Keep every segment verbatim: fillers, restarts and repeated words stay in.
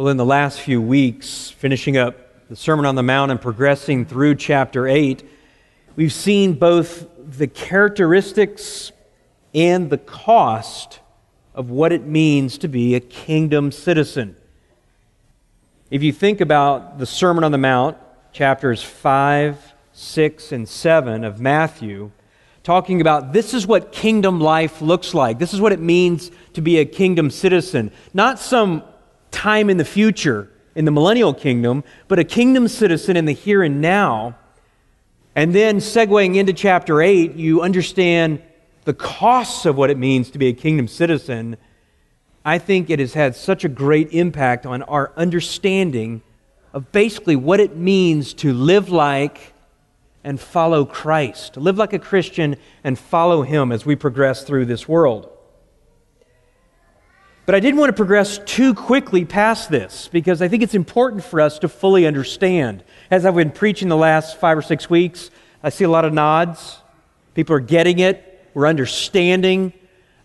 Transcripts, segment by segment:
Well, in the last few weeks, finishing up the Sermon on the Mount and progressing through chapter eight, we've seen both the characteristics and the cost of what it means to be a kingdom citizen. If you think about the Sermon on the Mount, chapters five, six, and seven of Matthew, talking about this is what kingdom life looks like. This is what it means to be a kingdom citizen. Not some time in the future, in the millennial kingdom, but a kingdom citizen in the here and now. And then segueing into chapter eight, you understand the costs of what it means to be a kingdom citizen. I think it has had such a great impact on our understanding of basically what it means to live like and follow Christ, to live like a Christian and follow Him as we progress through this world. But I didn't want to progress too quickly past this because I think it's important for us to fully understand. As I've been preaching the last five or six weeks, I see a lot of nods. People are getting it. We're understanding.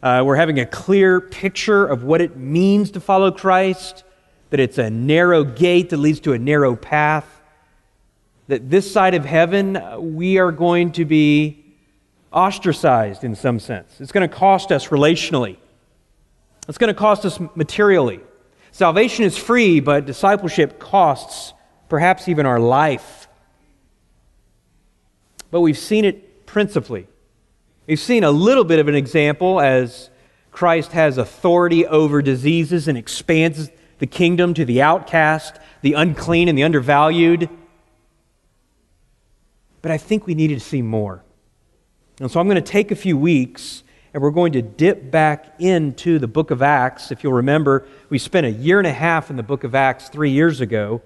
Uh, we're having a clear picture of what it means to follow Christ, that it's a narrow gate that leads to a narrow path, that this side of heaven, we are going to be ostracized in some sense. It's going to cost us relationally. It's going to cost us materially. Salvation is free, but discipleship costs perhaps even our life. But we've seen it principally. We've seen a little bit of an example as Christ has authority over diseases and expands the kingdom to the outcast, the unclean, and the undervalued. But I think we needed to see more. And so I'm going to take a few weeks and we're going to dip back into the book of Acts. If you'll remember, we spent a year and a half in the book of Acts three years ago.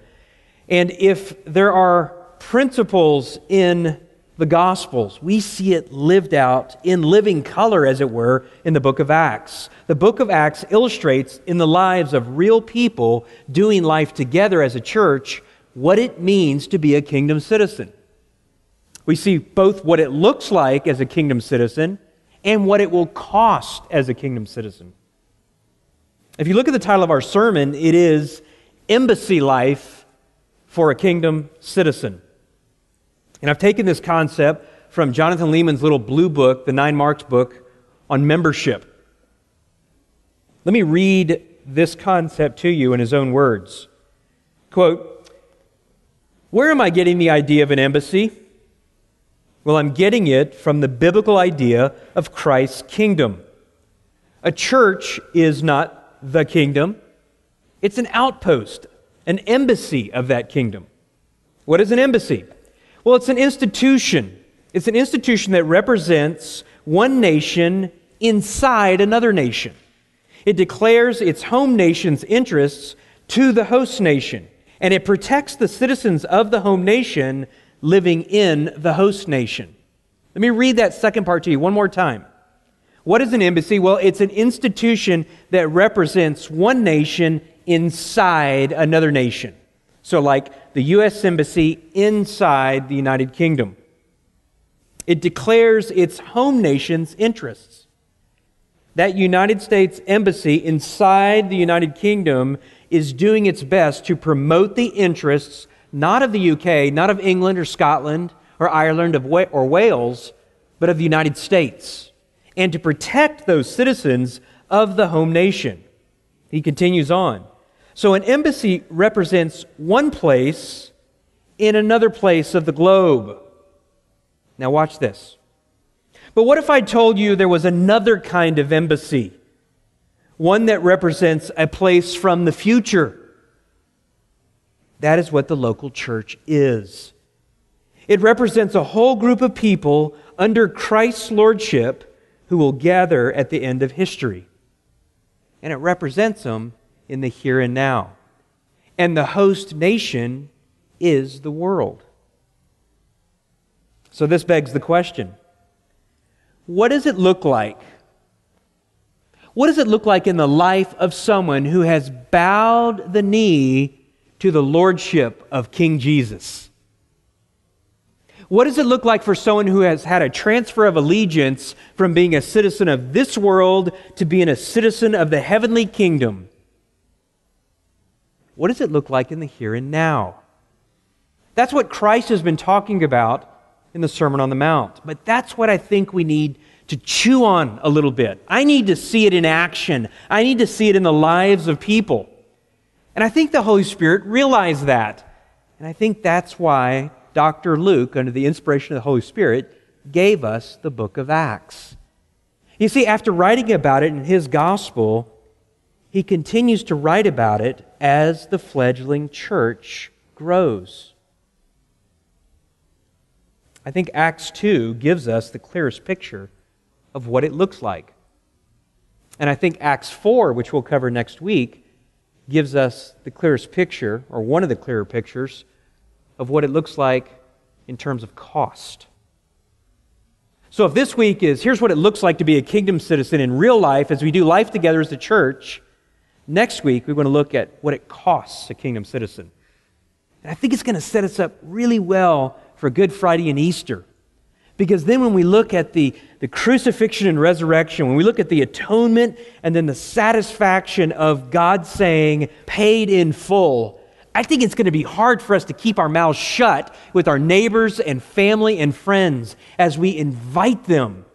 And if there are principles in the Gospels, we see it lived out in living color, as it were, in the book of Acts. The book of Acts illustrates in the lives of real people doing life together as a church what it means to be a kingdom citizen. We see both what it looks like as a kingdom citizen and what it will cost as a kingdom citizen. If you look at the title of our sermon, it is Embassy Life for a Kingdom Citizen. And I've taken this concept from Jonathan Leeman's little blue book, the Nine Marks book, on membership. Let me read this concept to you in his own words. Quote, "Where am I getting the idea of an embassy? Well, I'm getting it from the biblical idea of Christ's kingdom. A church is not the kingdom. It's an outpost, an embassy of that kingdom. What is an embassy? Well, it's an institution. It's an institution that represents one nation inside another nation. It declares its home nation's interests to the host nation, and it protects the citizens of the home nation living in the host nation." Let me read that second part to you one more time. What is an embassy? Well, it's an institution that represents one nation inside another nation. So like the U S Embassy inside the United Kingdom. It declares its home nation's interests. That United States Embassy inside the United Kingdom is doing its best to promote the interests not of the U K, not of England or Scotland or Ireland or Wales, but of the United States, and to protect those citizens of the home nation. He continues on. So an embassy represents one place in another place of the globe. Now watch this. But what if I told you there was another kind of embassy, one that represents a place from the future? That is what the local church is. It represents a whole group of people under Christ's lordship who will gather at the end of history. And it represents them in the here and now. And the host nation is the world. So this begs the question, what does it look like? What does it look like in the life of someone who has bowed the knee to the lordship of King Jesus? What does it look like for someone who has had a transfer of allegiance from being a citizen of this world to being a citizen of the heavenly kingdom? what does it look like in the here and now? That's what Christ has been talking about in the Sermon on the Mount. But that's what I think we need to chew on a little bit. I need to see it in action. I need to see it in the lives of people. And I think the Holy Spirit realized that. And I think that's why Doctor Luke, under the inspiration of the Holy Spirit, gave us the book of Acts. You see, after writing about it in his gospel, he continues to write about it as the fledgling church grows. I think Acts two gives us the clearest picture of what it looks like. And I think Acts four, which we'll cover next week, gives us the clearest picture, or one of the clearer pictures, of what it looks like in terms of cost. So if this week is, here's what it looks like to be a kingdom citizen in real life as we do life together as the church, next week we're going to look at what it costs a kingdom citizen. And I think it's going to set us up really well for Good Friday and Easter. Because then when we look at the, the crucifixion and resurrection, when we look at the atonement and then the satisfaction of God saying, paid in full, I think it's going to be hard for us to keep our mouths shut with our neighbors and family and friends as we invite them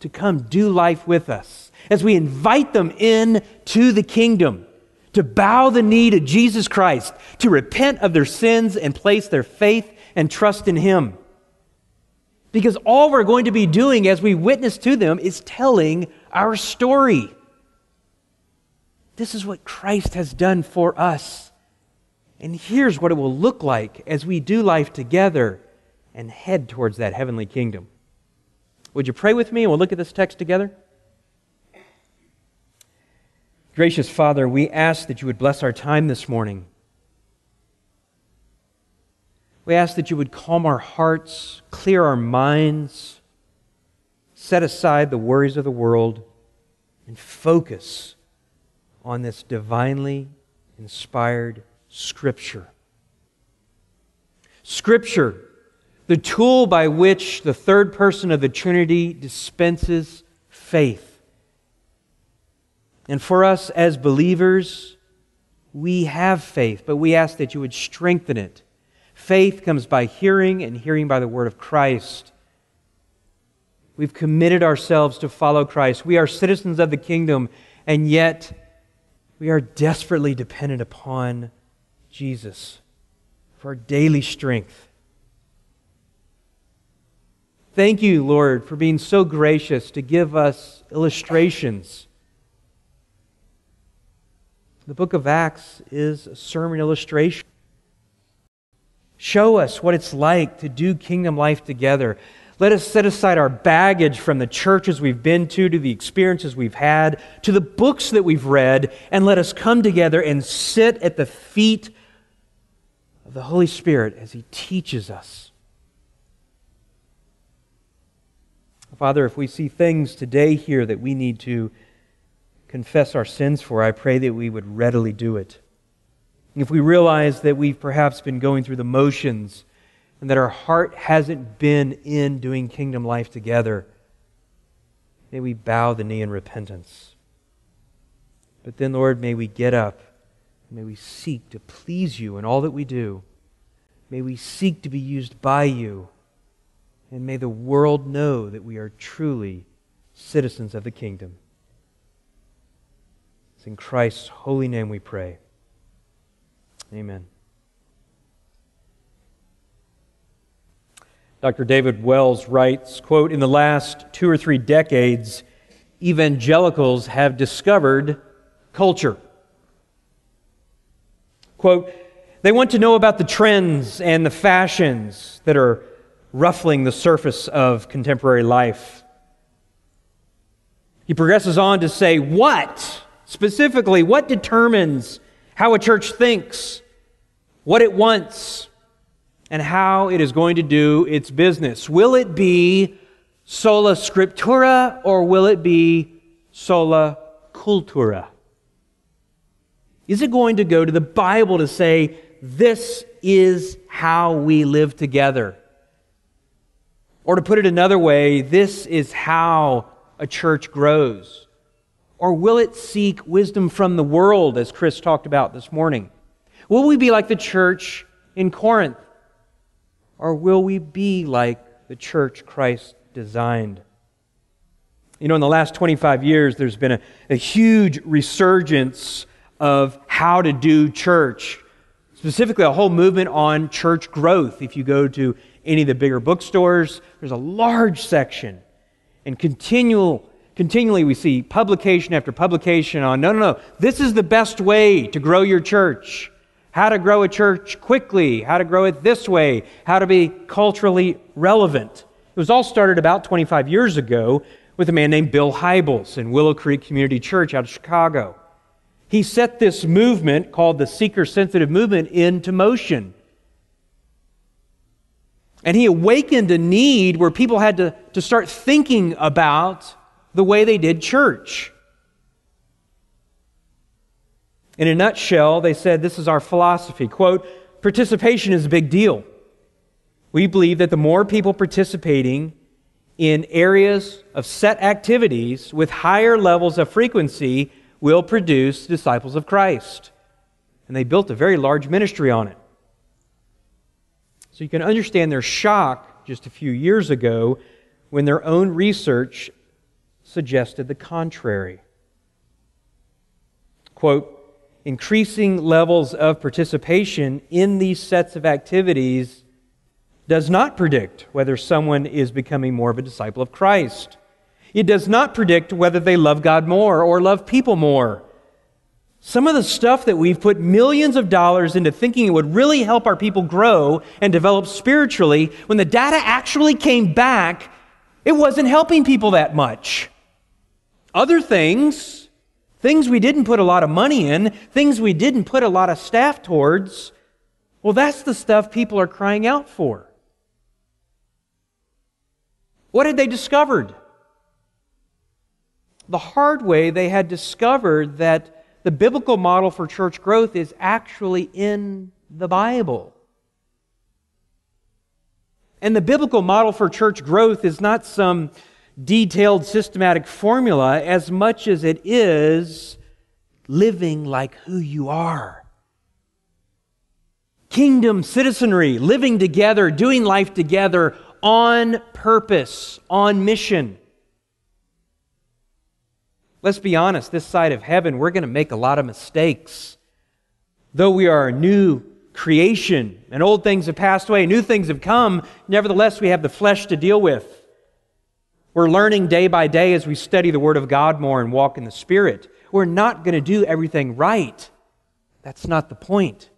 to come do life with us, as we invite them in to the kingdom, to bow the knee to Jesus Christ, to repent of their sins and place their faith and trust in Him. Because all we're going to be doing as we witness to them is telling our story. This is what Christ has done for us. And here's what it will look like as we do life together and head towards that heavenly kingdom. Would you pray with me and we'll look at this text together? Gracious Father, we ask that you would bless our time this morning. We ask that you would calm our hearts, clear our minds, set aside the worries of the world, and focus on this divinely inspired Scripture. Scripture, the tool by which the third person of the Trinity dispenses faith. And for us as believers, we have faith, but we ask that you would strengthen it. Faith comes by hearing, and hearing by the word of Christ. We've committed ourselves to follow Christ. We are citizens of the kingdom, and yet we are desperately dependent upon Jesus for our daily strength. Thank you, Lord, for being so gracious to give us illustrations. The book of Acts is a sermon illustration. Show us what it's like to do kingdom life together. Let us set aside our baggage from the churches we've been to, to the experiences we've had, to the books that we've read, and let us come together and sit at the feet of the Holy Spirit as He teaches us. Father, if we see things today here that we need to confess our sins for, I pray that we would readily do it. If we realize that we've perhaps been going through the motions and that our heart hasn't been in doing kingdom life together, may we bow the knee in repentance. But then, Lord, may we get up. May we seek to please you in all that we do. May we seek to be used by you. And may the world know that we are truly citizens of the kingdom. It's in Christ's holy name we pray. Amen. Doctor David Wells writes, quote, "In the last two or three decades, evangelicals have discovered culture." Quote, "They want to know about the trends and the fashions that are ruffling the surface of contemporary life." He progresses on to say, what, specifically, what determines how a church thinks, what it wants, and how it is going to do its business. Will it be sola scriptura or will it be sola cultura? Is it going to go to the Bible to say, this is how we live together? Or to put it another way, this is how a church grows. Or will it seek wisdom from the world, as Chris talked about this morning? Will we be like the church in Corinth? Or will we be like the church Christ designed? You know, in the last twenty-five years, there's been a, a huge resurgence of how to do church. Specifically, a whole movement on church growth. If you go to any of the bigger bookstores, there's a large section. And continual, continually we see publication after publication on, no, no, no, this is the best way to grow your church. How to grow a church quickly, how to grow it this way, how to be culturally relevant. It was all started about twenty-five years ago with a man named Bill Hybels in Willow Creek Community Church out of Chicago. He set this movement called the seeker-sensitive movement into motion. And he awakened a need where people had to, to start thinking about the way they did church. In a nutshell, they said, this is our philosophy, quote, participation is a big deal. We believe that the more people participating in areas of set activities with higher levels of frequency will produce disciples of Christ. And they built a very large ministry on it. So you can understand their shock just a few years ago when their own research suggested the contrary. Quote, increasing levels of participation in these sets of activities does not predict whether someone is becoming more of a disciple of Christ. It does not predict whether they love God more or love people more. Some of the stuff that we've put millions of dollars into thinking it would really help our people grow and develop spiritually, when the data actually came back, it wasn't helping people that much. Other things, things we didn't put a lot of money in, things we didn't put a lot of staff towards, well, that's the stuff people are crying out for. What had they discovered? The hard way, they had discovered that the biblical model for church growth is actually in the Bible. And the biblical model for church growth is not some detailed systematic formula as much as it is living like who you are. Kingdom citizenry, living together, doing life together on purpose, on mission. Let's be honest, this side of heaven, we're going to make a lot of mistakes. Though we are a new creation, and old things have passed away, new things have come, nevertheless we have the flesh to deal with. We're learning day by day as we study the Word of God more and walk in the Spirit. We're not going to do everything right. That's not the point.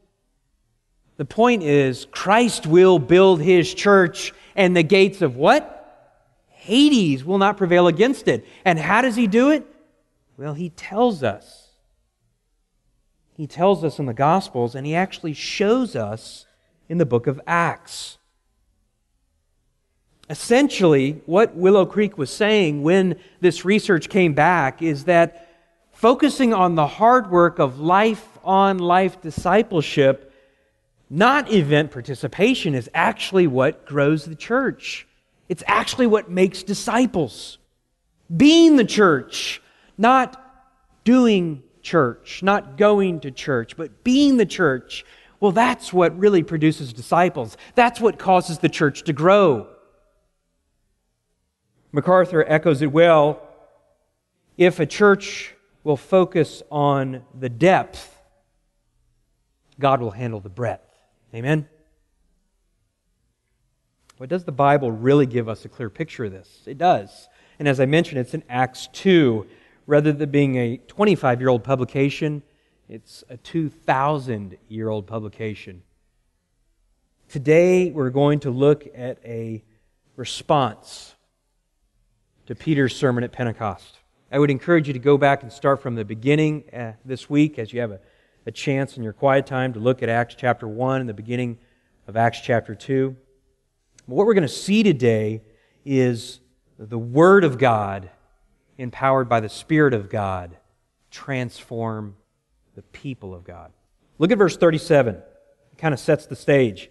The point is, Christ will build His church, and the gates of what? Hades will not prevail against it. And how does He do it? Well, He tells us. He tells us in the Gospels, and He actually shows us in the book of Acts. Essentially, what Willow Creek was saying when this research came back is that focusing on the hard work of life-on-life discipleship, not event participation, is actually what grows the church. It's actually what makes disciples. Being the church, not doing church, not going to church, but being the church, well, that's what really produces disciples. That's what causes the church to grow. MacArthur echoes it well. If a church will focus on the depth, God will handle the breadth. Amen? But does the Bible really give us a clear picture of this? It does. And as I mentioned, it's in Acts two. Rather than being a twenty-five-year-old publication, it's a two thousand year old publication. Today, we're going to look at a response to Peter's sermon at Pentecost. I would encourage you to go back and start from the beginning uh, this week as you have a, a chance in your quiet time to look at Acts chapter one and the beginning of Acts chapter two. But what we're going to see today is the Word of God, empowered by the Spirit of God, transform the people of God. Look at verse thirty-seven. It kind of sets the stage.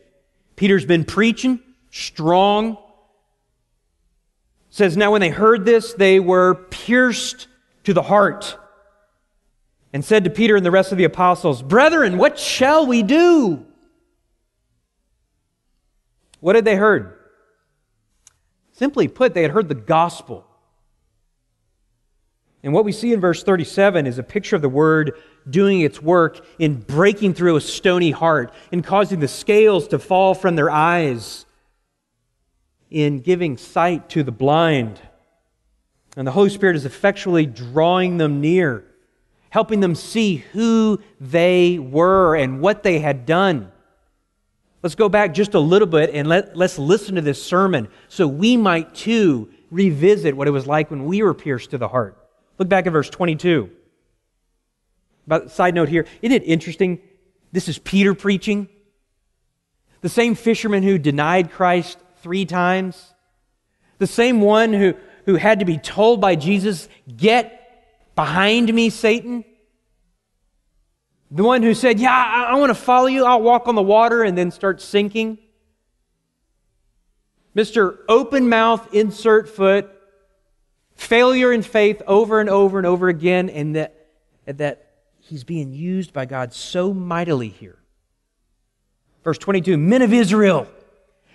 Peter's been preaching, strong. It says, now when they heard this, they were pierced to the heart. and said to Peter and the rest of the apostles, "Brethren, what shall we do?" What had they heard? Simply put, they had heard the gospel. And what we see in verse thirty-seven is a picture of the Word doing its work in breaking through a stony heart, in causing the scales to fall from their eyes, in giving sight to the blind. And the Holy Spirit is effectually drawing them near, helping them see who they were and what they had done. Let's go back just a little bit and let, let's listen to this sermon so we might too revisit what it was like when we were pierced to the heart. Look back at verse twenty-two. But side note here, isn't it interesting? This is Peter preaching. The same fisherman who denied Christ three times. The same one who, who had to be told by Jesus, "Get behind me, Satan." The one who said, "Yeah, I, I want to follow you. I'll walk on the water," and then start sinking. Mister Open Mouth, Insert Foot. Failure in faith over and over and over again, and that, that he's being used by God so mightily here. Verse twenty-two, "Men of Israel,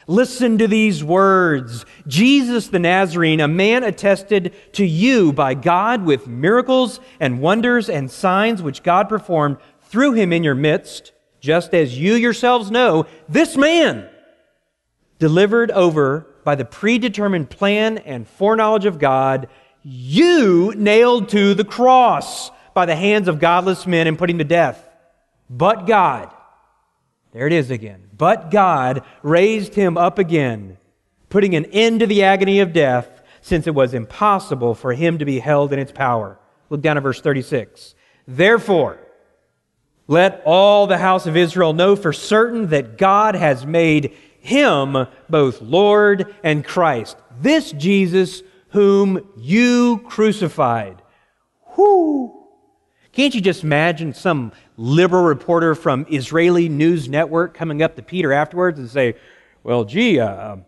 listen to these words. Jesus the Nazarene, a man attested to you by God with miracles and wonders and signs which God performed through him in your midst, just as you yourselves know, this man delivered over by the predetermined plan and foreknowledge of God, you nailed to the cross by the hands of godless men and put him to death. But God," there it is again, "but God raised him up again, putting an end to the agony of death, since it was impossible for him to be held in its power." Look down at verse thirty-six. "Therefore, let all the house of Israel know for certain that God has made Him both Lord and Christ, this Jesus whom you crucified." Whoo! Can't you just imagine some liberal reporter from Israeli news network coming up to Peter afterwards and say, "Well, gee, uh,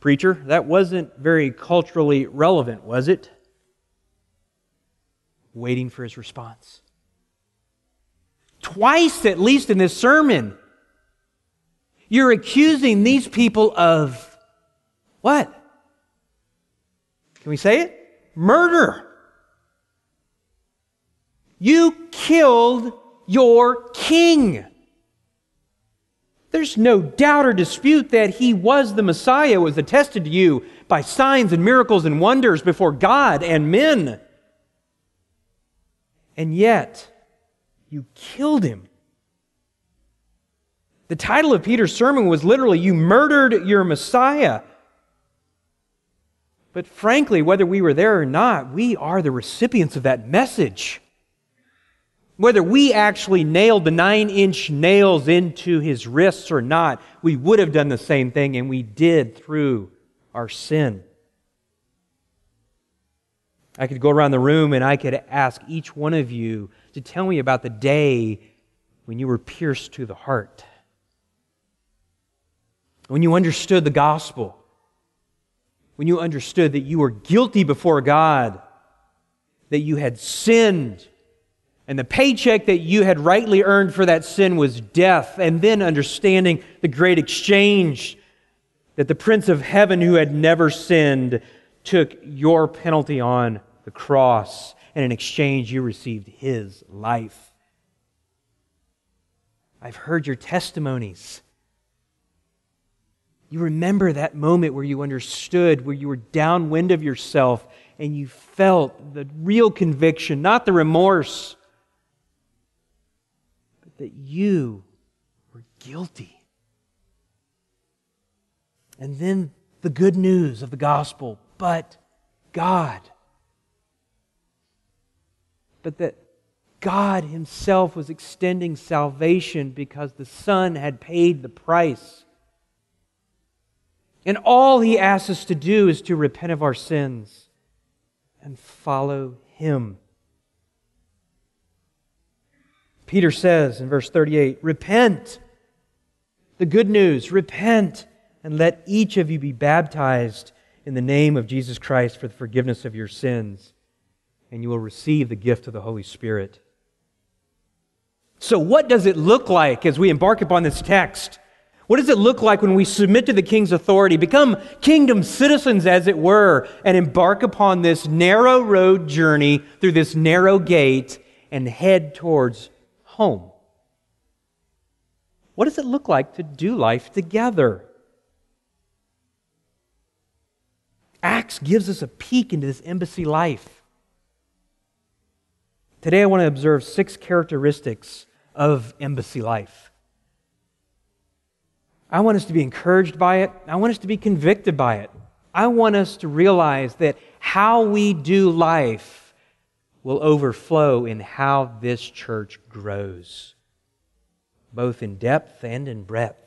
preacher, that wasn't very culturally relevant, was it?" Waiting for his response. Twice, at least in this sermon, you're accusing these people of what? Can we say it? Murder. You killed your king. There's no doubt or dispute that he was the Messiah. It was attested to you by signs and miracles and wonders before God and men. And yet, you killed him. The title of Peter's sermon was literally, "You murdered your Messiah." But frankly, whether we were there or not, we are the recipients of that message. Whether we actually nailed the nine-inch nails into his wrists or not, we would have done the same thing, and we did through our sin. I could go around the room and I could ask each one of you to tell me about the day when you were pierced to the heart. When you understood the gospel, when you understood that you were guilty before God, that you had sinned, and the paycheck that you had rightly earned for that sin was death, and then understanding the great exchange that the Prince of Heaven who had never sinned took your penalty on the cross, and in exchange you received His life. I've heard your testimonies. You remember that moment where you understood, where you were downwind of yourself, and you felt the real conviction, not the remorse, but that you were guilty. And then the good news of the gospel, but God. But that God Himself was extending salvation because the Son had paid the price. And all He asks us to do is to repent of our sins and follow Him. Peter says in verse thirty-eight, "Repent." The good news, repent, and let each of you be baptized in the name of Jesus Christ for the forgiveness of your sins, and you will receive the gift of the Holy Spirit. So what does it look like as we embark upon this text? What does it look like when we submit to the king's authority, become kingdom citizens, as it were, and embark upon this narrow road journey through this narrow gate and head towards home? What does it look like to do life together? Acts gives us a peek into this embassy life. Today I want to observe six characteristics of embassy life. I want us to be encouraged by it. I want us to be convicted by it. I want us to realize that how we do life will overflow in how this church grows, both in depth and in breadth.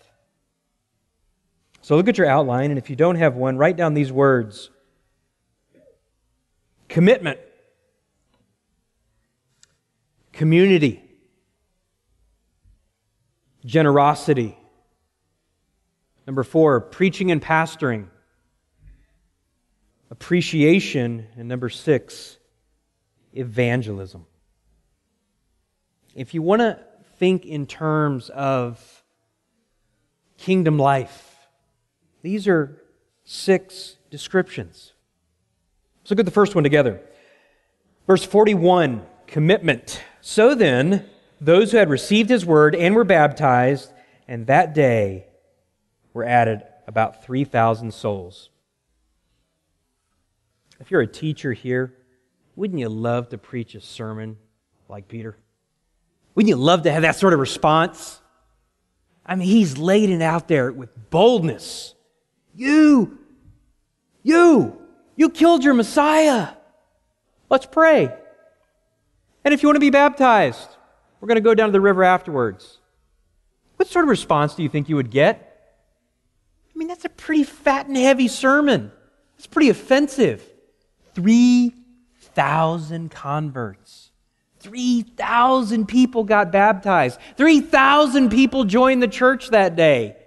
So look at your outline, and if you don't have one, write down these words. Commitment. Community. Generosity. Number four, preaching and pastoring. Appreciation. And number six, evangelism. If you want to think in terms of kingdom life, these are six descriptions. Let's look at the first one together. Verse forty-one, commitment. So then, those who had received His word and were baptized, and that day were added about three thousand souls. If you're a teacher here, wouldn't you love to preach a sermon like Peter? Wouldn't you love to have that sort of response? I mean, he's laid it out there with boldness. You, you, you killed your Messiah. Let's pray. And if you want to be baptized, we're going to go down to the river afterwards. What sort of response do you think you would get? I mean, that's a pretty fat and heavy sermon. It's pretty offensive. three thousand converts. three thousand people got baptized. three thousand people joined the church that day.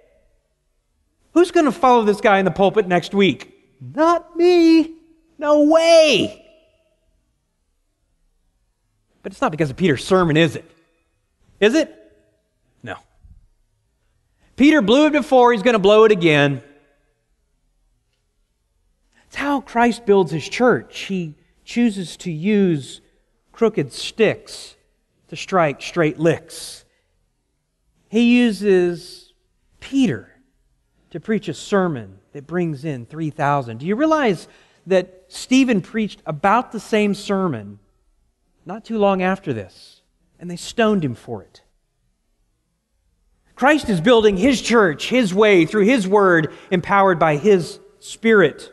Who's going to follow this guy in the pulpit next week? Not me. No way. But it's not because of Peter's sermon, is it? Is it? No. Peter blew it before. He's going to blow it again. It's how Christ builds His church. He chooses to use crooked sticks to strike straight licks. He uses Peter to preach a sermon that brings in three thousand. Do you realize that Stephen preached about the same sermon not too long after this, and they stoned him for it? Christ is building His church, His way, through His word, empowered by His Spirit.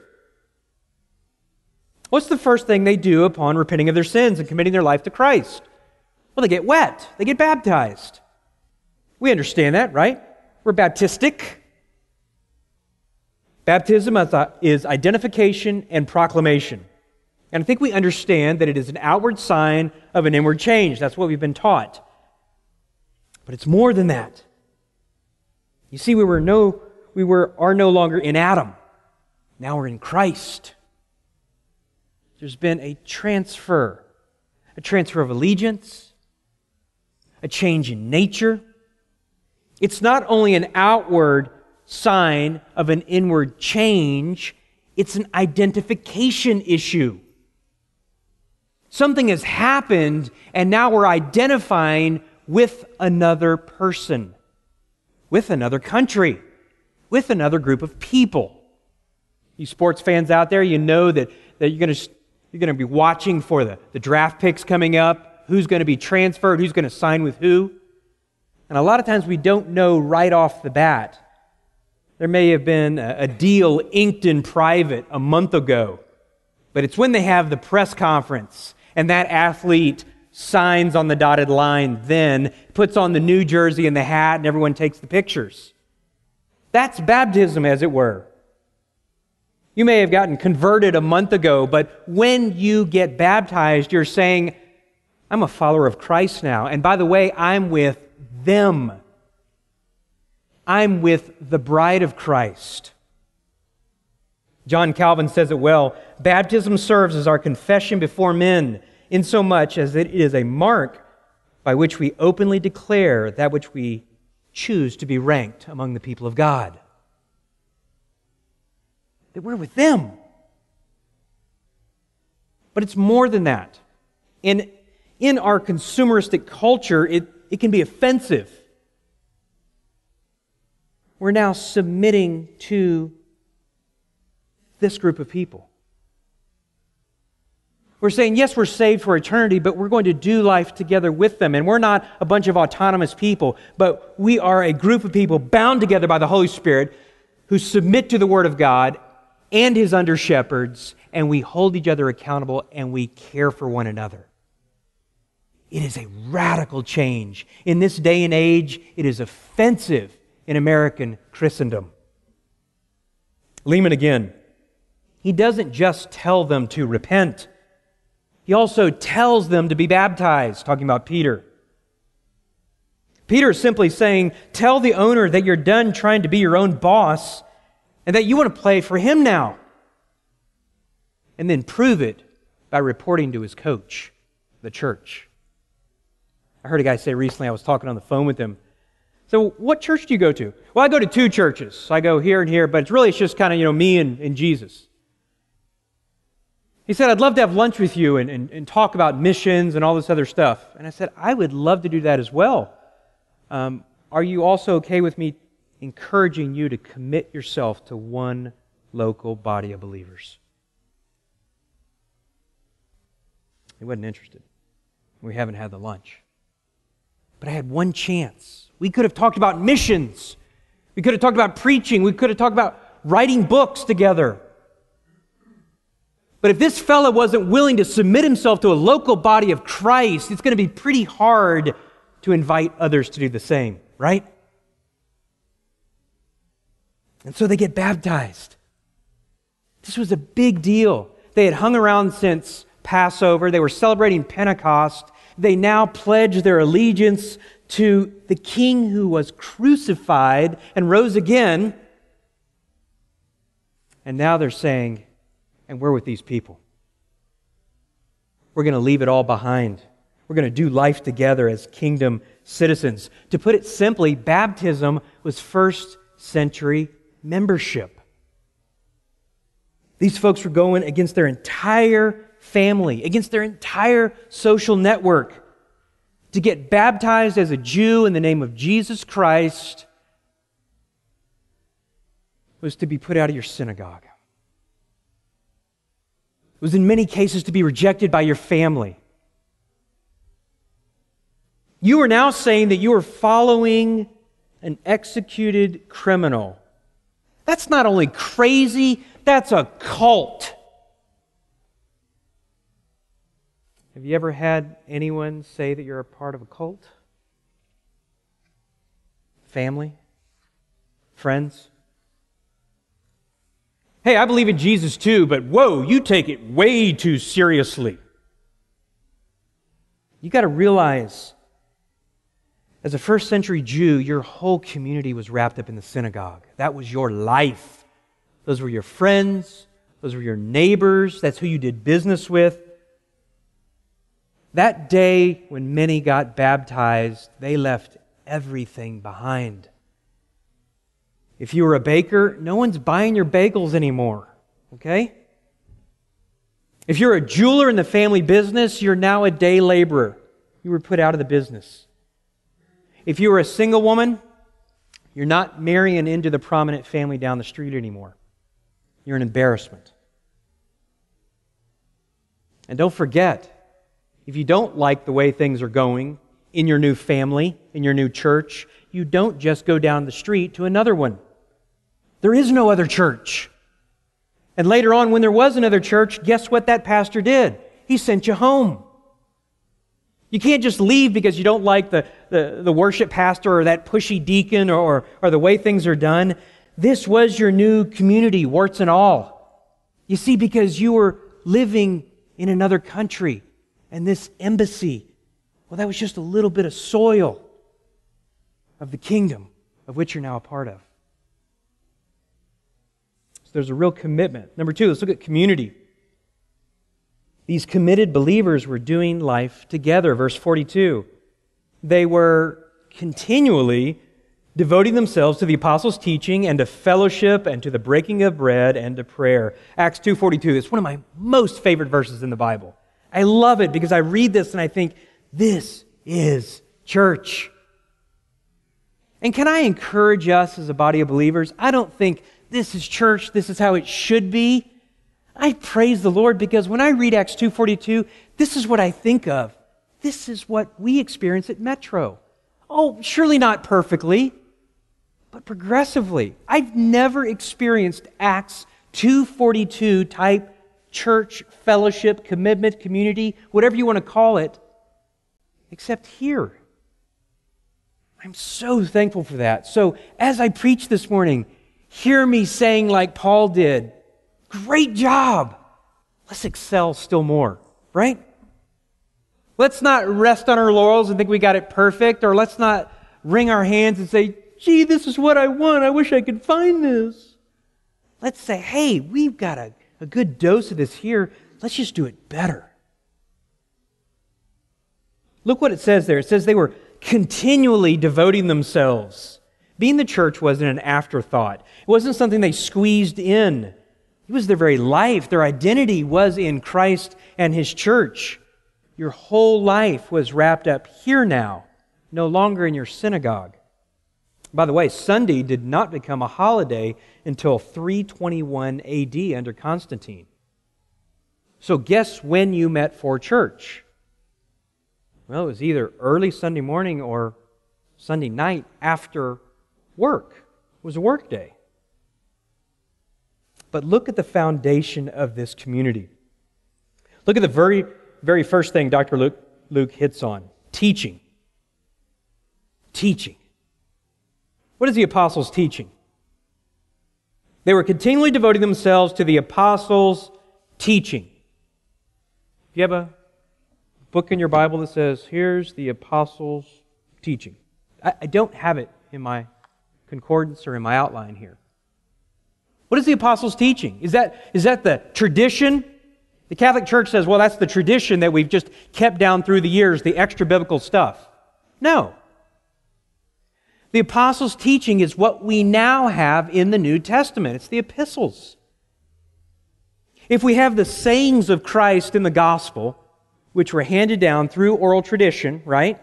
What's the first thing they do upon repenting of their sins and committing their life to Christ? Well, they get wet. They get baptized. We understand that, right? We're baptistic. Baptism is identification and proclamation. And I think we understand that it is an outward sign of an inward change. That's what we've been taught. But it's more than that. You see, we were no, we were, are no longer in Adam. Now we're in Christ. There's been a transfer. A transfer of allegiance. A change in nature. It's not only an outward sign of an inward change, it's an identification issue. Something has happened, and now we're identifying with another person, with another country, with another group of people. You sports fans out there, you know that, that you're going to you're going to be watching for the, the draft picks coming up, who's going to be transferred, who's going to sign with who. And a lot of times we don't know right off the bat. There may have been a deal inked in private a month ago, but it's when they have the press conference and that athlete signs on the dotted line, then puts on the new jersey and the hat, and everyone takes the pictures. That's baptism, as it were. You may have gotten converted a month ago, but when you get baptized, you're saying, I'm a follower of Christ now, and by the way, I'm with them. I'm with the bride of Christ. John Calvin says it well, baptism serves as our confession before men, insomuch as it is a mark by which we openly declare that which we choose to be ranked among the people of God. That we're with them. But it's more than that. In, in our consumeristic culture, it, it can be offensive. We're now submitting to this group of people. We're saying, yes, we're saved for eternity, but we're going to do life together with them. And we're not a bunch of autonomous people, but we are a group of people bound together by the Holy Spirit who submit to the Word of God and His under-shepherds, and we hold each other accountable and we care for one another. It is a radical change. In this day and age, it is offensive in American Christendom. Leeman again, he doesn't just tell them to repent. He also tells them to be baptized, talking about Peter. Peter is simply saying, tell the owner that you're done trying to be your own boss and that you want to play for him now. And then prove it by reporting to his coach, the church. I heard a guy say recently, I was talking on the phone with him, so what church do you go to? Well, I go to two churches. I go here and here, but it's really it's just kind of, you know, me and, and Jesus. He said, I'd love to have lunch with you and, and, and talk about missions and all this other stuff. And I said, I would love to do that as well. Um, are you also okay with me encouraging you to commit yourself to one local body of believers? He wasn't interested. We haven't had the lunch. But I had one chance. We could have talked about missions. We could have talked about preaching. We could have talked about writing books together. But if this fellow wasn't willing to submit himself to a local body of Christ, it's going to be pretty hard to invite others to do the same, right? And so they get baptized. This was a big deal. They had hung around since Passover. They were celebrating Pentecost. They now pledge their allegiance to the King who was crucified and rose again. And now they're saying, and we're with these people. We're going to leave it all behind. We're going to do life together as kingdom citizens. To put it simply, baptism was first century membership. These folks were going against their entire family, against their entire social network, to get baptized as a Jew in the name of Jesus Christ was to be put out of your synagogue. It was in many cases to be rejected by your family. You are now saying that you are following an executed criminal. That's not only crazy, that's a cult. Have you ever had anyone say that you're a part of a cult? Family? Friends? Hey, I believe in Jesus too, but whoa, you take it way too seriously. You got to realize, as a first century Jew, your whole community was wrapped up in the synagogue. That was your life. Those were your friends. Those were your neighbors. That's who you did business with. That day when many got baptized, they left everything behind. If you were a baker, no one's buying your bagels anymore, okay? If you're a jeweler in the family business, you're now a day laborer. You were put out of the business. If you were a single woman, you're not marrying into the prominent family down the street anymore. You're an embarrassment. And don't forget, if you don't like the way things are going in your new family, in your new church, you don't just go down the street to another one. There is no other church. And later on, when there was another church, guess what that pastor did? He sent you home. You can't just leave because you don't like the, the, the worship pastor or that pushy deacon or, or the way things are done. This was your new community, warts and all. You see, because you were living in another country and this embassy, well, that was just a little bit of soil of the kingdom of which you're now a part of. There's a real commitment. Number two, let's look at community. These committed believers were doing life together. Verse forty-two, they were continually devoting themselves to the apostles' teaching and to fellowship and to the breaking of bread and to prayer. Acts two forty-two, it's one of my most favorite verses in the Bible. I love it because I read this and I think, this is church. And can I encourage us as a body of believers? I don't think this is church, this is how it should be. I praise the Lord because when I read Acts two forty-two, this is what I think of. This is what we experience at Metro. Oh, surely not perfectly, but progressively. I've never experienced Acts two forty-two type church, fellowship, commitment, community, whatever you want to call it, except here. I'm so thankful for that. So as I preach this morning, hear me saying like Paul did, great job. Let's excel still more, right? Let's not rest on our laurels and think we got it perfect, or let's not wring our hands and say, gee, this is what I want. I wish I could find this. Let's say, hey, we've got a, a good dose of this here. Let's just do it better. Look what it says there. It says they were continually devoting themselves. Being the church wasn't an afterthought. It wasn't something they squeezed in. It was their very life. Their identity was in Christ and His church. Your whole life was wrapped up here now, no longer in your synagogue. By the way, Sunday did not become a holiday until three twenty-one A D under Constantine. So guess when you met for church? Well, it was either early Sunday morning or Sunday night after work. It was a work day. But look at the foundation of this community. Look at the very, very first thing Doctor Luke, Luke hits on. Teaching. Teaching. What is the apostles' teaching? They were continually devoting themselves to the apostles' teaching. If you have a book in your Bible that says, here's the apostles' teaching. I, I don't have it in my concordance or in my outline here. What is the apostles' teaching? Is that, is that the tradition? The Catholic Church says, well, that's the tradition that we've just kept down through the years, the extra-biblical stuff. No. The apostles' teaching is what we now have in the New Testament. It's the epistles. If we have the sayings of Christ in the gospel, which were handed down through oral tradition, right?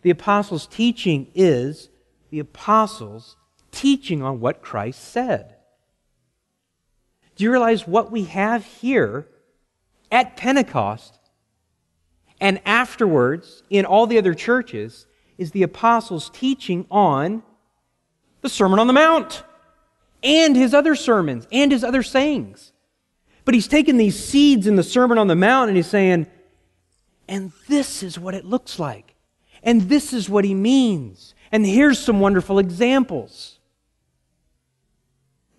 The apostles' teaching is the apostles' teaching on what Christ said. Do you realize what we have here at Pentecost and afterwards in all the other churches is the apostles' teaching on the Sermon on the Mount and his other sermons and his other sayings. But he's taken these seeds in the Sermon on the Mount and he's saying, and this is what it looks like. And this is what he means. And here's some wonderful examples.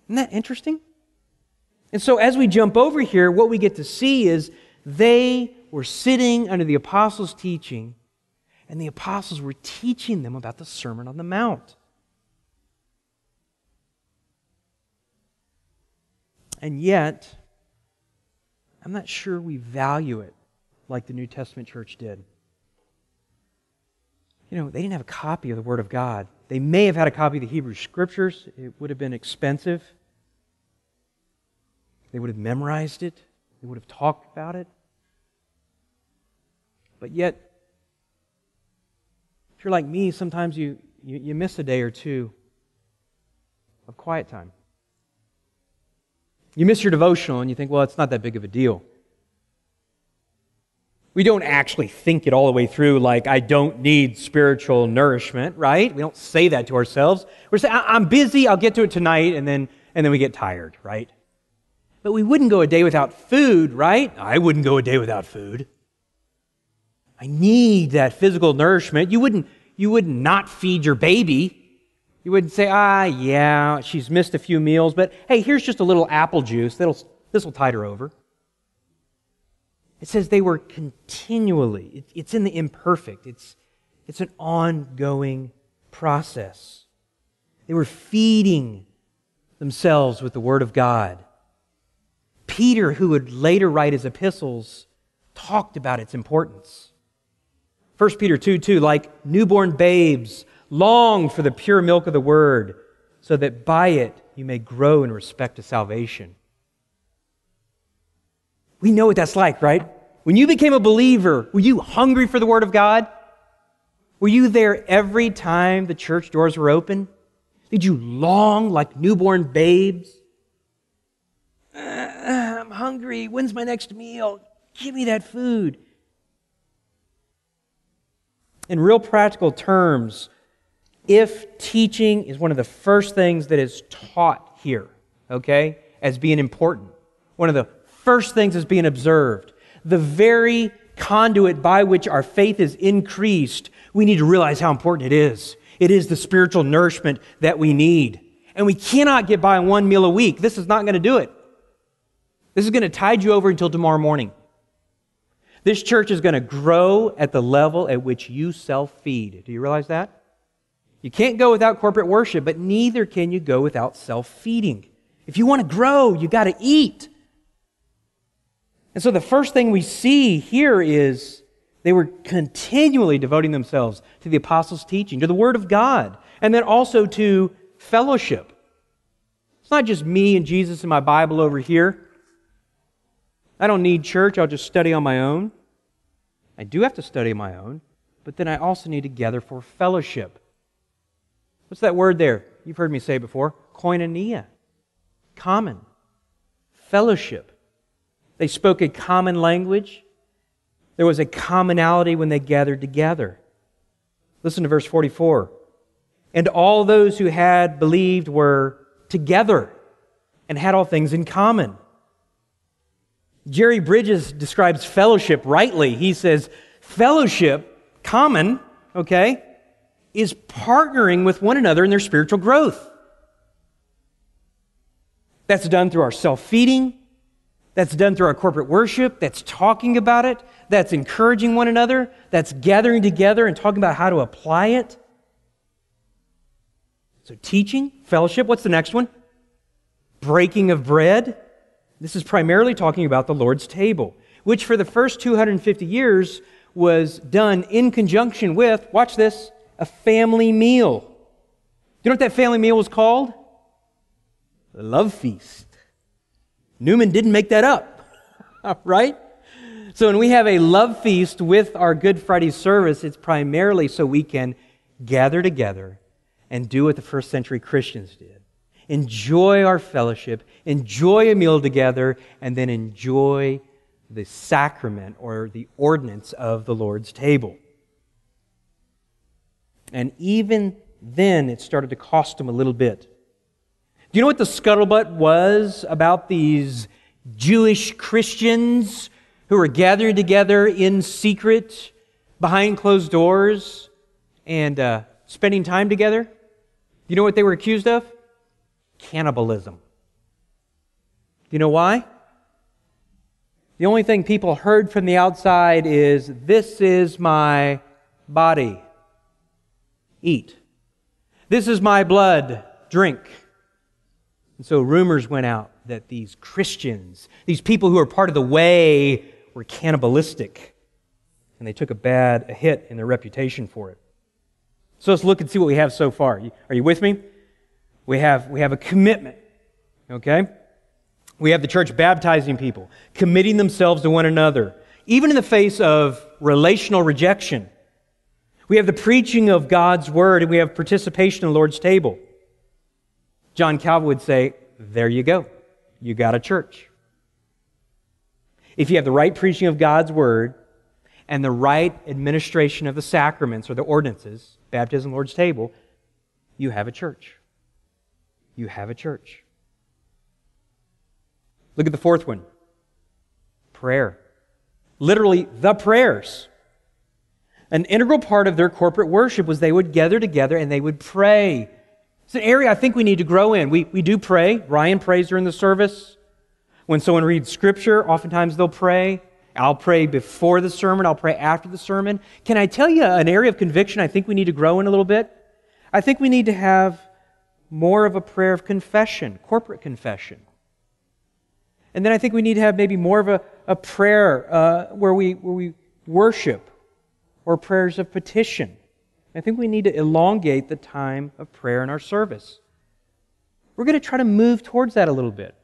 Isn't that interesting? And so as we jump over here, what we get to see is they were sitting under the apostles' teaching, and the apostles were teaching them about the Sermon on the Mount. And yet, I'm not sure we value it like the New Testament church did. You know, they didn't have a copy of the Word of God. They may have had a copy of the Hebrew Scriptures. It would have been expensive. They would have memorized it. They would have talked about it. But yet, if you're like me, sometimes you, you, you miss a day or two of quiet time. You miss your devotional and you think, well, it's not that big of a deal. We don't actually think it all the way through like, I don't need spiritual nourishment, right? We don't say that to ourselves. We're saying, I'm busy, I'll get to it tonight, and then, and then we get tired, right? But we wouldn't go a day without food, right? I wouldn't go a day without food. I need that physical nourishment. You wouldn't, you would not feed your baby. You wouldn't say, ah, yeah, she's missed a few meals, but hey, here's just a little apple juice. That'll, this will tide her over. It says they were continually. It, it's in the imperfect. It's, it's an ongoing process. They were feeding themselves with the Word of God. Peter, who would later write his epistles, talked about its importance. First Peter two two, like newborn babes, long for the pure milk of the word, so that by it you may grow in respect to salvation. We know what that's like, right? When you became a believer, were you hungry for the Word of God? Were you there every time the church doors were open? Did you long like newborn babes? Uh, I'm hungry. When's my next meal? Give me that food. In real practical terms, if teaching is one of the first things that is taught here, okay, as being important, one of the first things is being observed, the very conduit by which our faith is increased, we need to realize how important it is. It is the spiritual nourishment that we need. And we cannot get by one meal a week. This is not going to do it. This is going to tide you over until tomorrow morning. This church is going to grow at the level at which you self-feed. Do you realize that? You can't go without corporate worship, but neither can you go without self-feeding. If you want to grow, you got to eat. And so the first thing we see here is they were continually devoting themselves to the apostles' teaching, to the Word of God, and then also to fellowship. It's not just me and Jesus and my Bible over here. I don't need church. I'll just study on my own. I do have to study on my own, but then I also need to gather for fellowship. What's that word there? You've heard me say before. Koinonia. Common. Fellowship. They spoke a common language. There was a commonality when they gathered together. Listen to verse forty-four. And all those who had believed were together and had all things in common. Jerry Bridges describes fellowship rightly. He says, fellowship, common, okay, is partnering with one another in their spiritual growth. That's done through our self-feeding. That's done through our corporate worship. That's talking about it. That's encouraging one another. That's gathering together and talking about how to apply it. So teaching, fellowship. What's the next one? Breaking of bread. This is primarily talking about the Lord's table, which for the first two hundred fifty years was done in conjunction with, watch this, a family meal. Do you know what that family meal was called? The love feast. Newman didn't make that up, right? So when we have a love feast with our Good Friday service, it's primarily so we can gather together and do what the first century Christians did. Enjoy our fellowship, enjoy a meal together, and then enjoy the sacrament or the ordinance of the Lord's table. And even then, it started to cost them a little bit. Do you know what the scuttlebutt was about these Jewish Christians who were gathering together in secret behind closed doors and uh, spending time together? Do you know what they were accused of? Cannibalism. Do you know why? The only thing people heard from the outside is, "This is my body. Eat. This is my blood. Drink." And so rumors went out that these Christians, these people who were part of the way, were cannibalistic. And they took a bad a hit in their reputation for it. So let's look and see what we have so far. Are you with me? We have, we have a commitment, okay? We have the church baptizing people, committing themselves to one another, even in the face of relational rejection. We have the preaching of God's Word, and we have participation in the Lord's table. John Calvin would say, there you go. You got a church. If you have the right preaching of God's Word and the right administration of the sacraments or the ordinances, baptism, Lord's table, you have a church. You have a church. Look at the fourth one. Prayer. Literally, the prayers. An integral part of their corporate worship was they would gather together and they would pray. It's an area I think we need to grow in. We, we do pray. Ryan prays during the service. When someone reads Scripture, oftentimes they'll pray. I'll pray before the sermon. I'll pray after the sermon. Can I tell you an area of conviction I think we need to grow in a little bit? I think we need to have more of a prayer of confession, corporate confession. And then I think we need to have maybe more of a, a prayer uh, where we, where we worship, or prayers of petition. I think we need to elongate the time of prayer in our service. We're going to try to move towards that a little bit.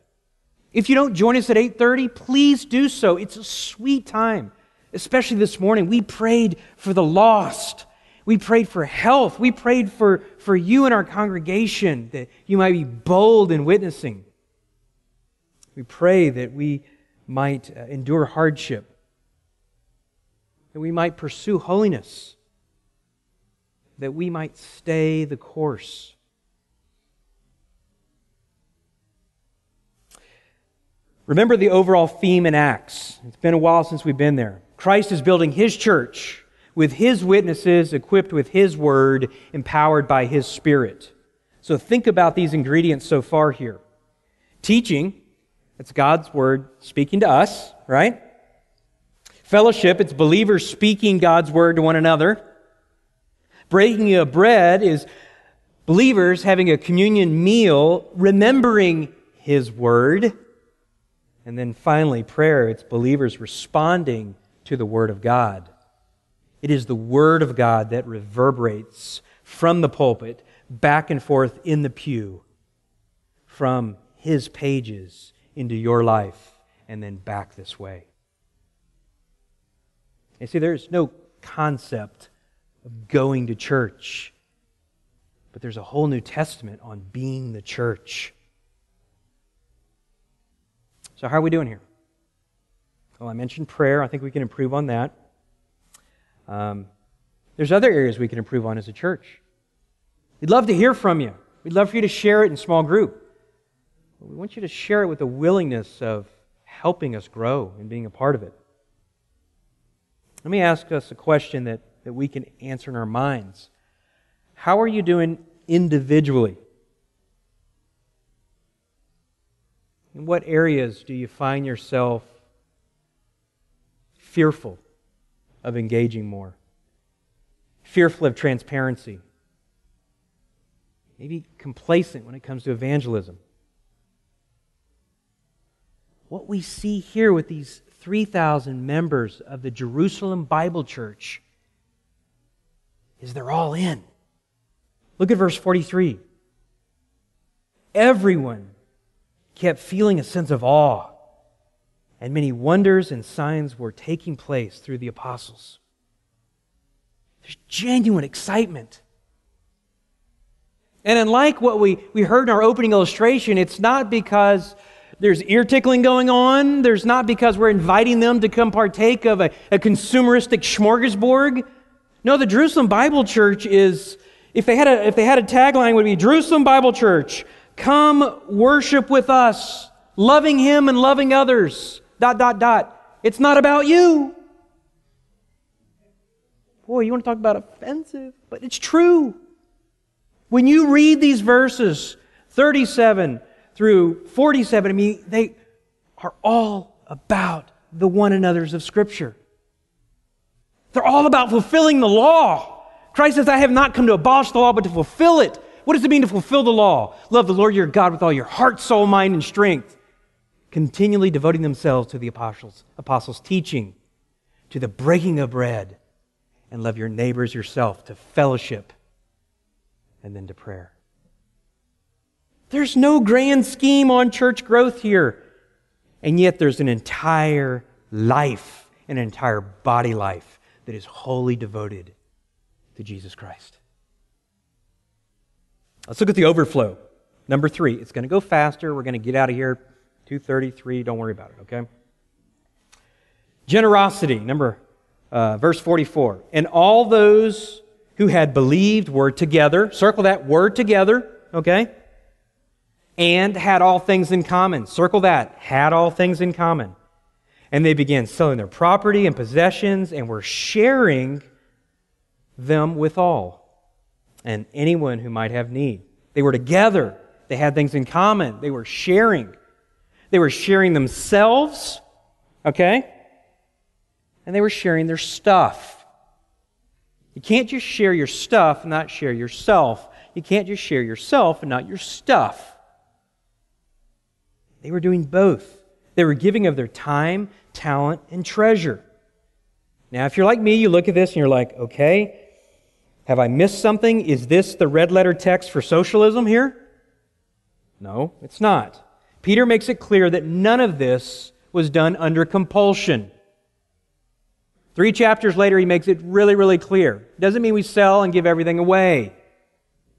If you don't join us at eight thirty, please do so. It's a sweet time, especially this morning. We prayed for the lost. We prayed for health. We prayed for, for you and our congregation, that you might be bold in witnessing. We pray that we might endure hardship, that we might pursue holiness, that we might stay the course. Remember the overall theme in Acts. It's been a while since we've been there. Christ is building His church with His witnesses, equipped with His Word, empowered by His Spirit. So think about these ingredients so far here. Teaching, it's God's Word speaking to us, right? Fellowship, it's believers speaking God's Word to one another. Breaking of bread is believers having a communion meal, remembering His Word. And then finally, prayer, it's believers responding to the Word of God. It is the Word of God that reverberates from the pulpit, back and forth in the pew, from His pages into your life, and then back this way. You see, there's no concept of going to church, but there's a whole New Testament on being the church. So how are we doing here? Well, I mentioned prayer. I think we can improve on that. Um, there's other areas we can improve on as a church. We'd love to hear from you. We'd love for you to share it in small group. But we want you to share it with a willingness of helping us grow and being a part of it. Let me ask us a question that, that we can answer in our minds. How are you doing individually? In what areas do you find yourself fearful of engaging more? Fearful of transparency? Maybe complacent when it comes to evangelism? What we see here with these three thousand members of the Jerusalem Bible Church is they're all in. Look at verse forty-three. Everyone kept feeling a sense of awe, and many wonders and signs were taking place through the apostles. There's genuine excitement. And unlike what we, we heard in our opening illustration, it's not because there's ear-tickling going on, there's not because we're inviting them to come partake of a, a consumeristic smorgasbord. No, the Jerusalem Bible Church is, if they had a, if they had a tagline, it would be Jerusalem Bible Church, come worship with us, loving Him and loving others, dot, dot, dot. It's not about you. Boy, you want to talk about offensive, but it's true. When you read these verses, thirty-seven through forty-seven, I mean, they are all about the one another's of Scripture. They're all about fulfilling the law. Christ says, I have not come to abolish the law, but to fulfill it. What does it mean to fulfill the law? Love the Lord your God with all your heart, soul, mind, and strength. Continually devoting themselves to the apostles, apostles' teaching, to the breaking of bread, and love your neighbors yourself, to fellowship, and then to prayer. There's no grand scheme on church growth here. And yet there's an entire life, an entire body life that is wholly devoted to Jesus Christ. Let's look at the overflow. Number three, it's going to go faster. We're going to get out of here two thirty-three. Don't worry about it, okay? Generosity, number uh, verse forty-four. And all those who had believed were together. Circle that word together, okay? And had all things in common. Circle that. Had all things in common. And they began selling their property and possessions and were sharing them with all, and anyone who might have need. They were together. They had things in common. They were sharing. They were sharing themselves, okay? And they were sharing their stuff. You can't just share your stuff and not share yourself. You can't just share yourself and not your stuff. They were doing both. They were giving of their time, talent, and treasure. Now, if you're like me, you look at this and you're like, okay, have I missed something? Is this the red letter text for socialism here? No, it's not. Peter makes it clear that none of this was done under compulsion. Three chapters later, he makes it really, really clear. It doesn't mean we sell and give everything away.